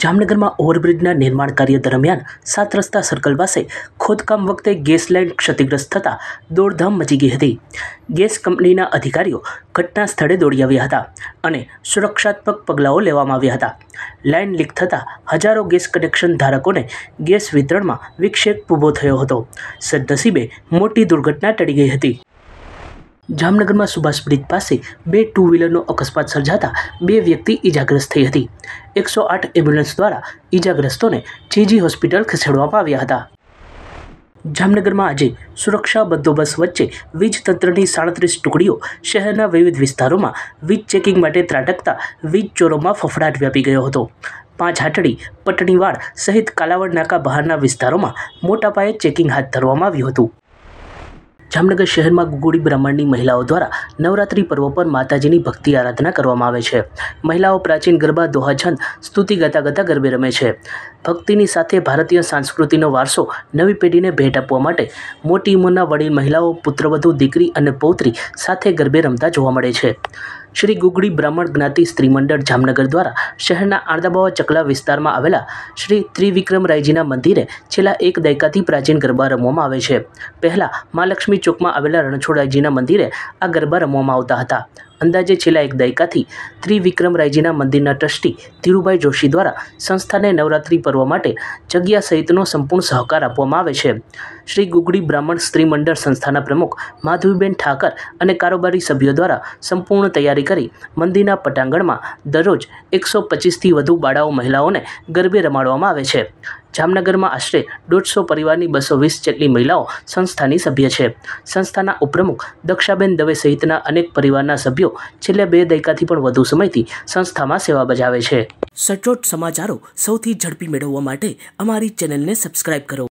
जामनगर में ओवरब्रिज निर्माण कार्य दरमियान सात रस्ता सर्कल पास खोदकाम वखते गैस लाइन क्षतिग्रस्त थता दौड़धाम मची गई थी। गैस कंपनी अधिकारी घटना स्थले दौड़ी आव्या हता अने सुरक्षात्मक पगलाओ लेवामां आव्या हता। लाइन लीक थता हजारों गैस कनेक्शन धारकों ने गैस वितरण में विक्षेप ऊभो थयो हतो। सद्दसीबे मोटी दुर्घटना टळी गई हती। जामनगर में सुभाष ब्रिज पास बे टू व्हीलरों अकस्मात सर्जाता बे व्यक्ति इजाग्रस्त थई हती। 108 एम्ब्युलन्स द्वारा इजाग्रस्तों ने जीजी होस्पिटल खसेड़वामां आव्या हता। जामनगर में आज सुरक्षा बंदोबस्त वच्चे वीज तंत्रनी 37 टुकड़ीओ शहरना विविध विस्तारों में वीज चेकिंग माटे त्राटकता वीज चोरों में फफड़ाट व्यापी गयो हतो। 5 हाटड़ी पटणीवाड़ सहित कालावड़ नाका बहारना विस्तारों में मोटा पाये चेकिंग हाथ धरवामां आव्युं हतुं। जामनगर शहर में गुगुड़ी ब्राह्मणनी महिलाओं द्वारा नवरात्रि पर्व पर माताजीनी भक्ति आराधना करवामां आवे छे। महिलाओं प्राचीन गरबा दोहाछंद स्तुति गाता गाता गरबे रमे छे। भक्तिनी साथे भारतीय संस्कृतिनो वारसो नवी पेढ़ीने भेट आपवा माटे मोटी उंमरना वडील महिलाओं पुत्रवधू दीकरी अने पौत्री साथे गरबे रमता जोवा मळे छे। श्री गुगड़ी ब्राह्मण ज्ञाति स्त्री मंडल जामनगर द्वारा शहरना आर्दाबावा चकला विस्तार में आवेला श्री त्रिविक्रमरायजीना मंदिरे छेल्ला एक दशकथी प्राचीन गरबा रमवामां आवे छे। पहला महालक्ष्मी चौक में आवेला रणछोड़रायजीना मंदिरे आ गरबा रमवामां आवता हता। अंदाजे छेल्ला एक दशकथी त्रिविक्रमरायजीना मंदिरना ट्रस्टी धीरूभाई जोशी द्वारा संस्था ने नवरात्रि पर्व माटे जग्या सहितनो संपूर्ण सहकार आपवामां आवे छे। श्री गुगड़ी ब्राह्मण स्त्री मंडल संस्थाना प्रमुख माधवीबेन ठाकर अने कारोबारी सभ्यों द्वारा संपूर्ण तैयारी करी मंदिरना पटांगण में दररोज 125 थी वधु बाळाओ महिलाओने गरबे रमाडवामां आवे छे। जामनगर में आश्रे 150 परिवार 220 जेटली महिलाओं संस्थानी सभ्य है। संस्थाना उपप्रमुख दक्षाबेन दवे सहित अनेक परिवारना सभ्यों छेल्ला बे दशकाथी पण वधु समयथी संस्था में सेवा बजावे है। सचोट समाचारों सौथी झड़पी मेळववा माटे अमारी चेनल ने सब्सक्राइब करो।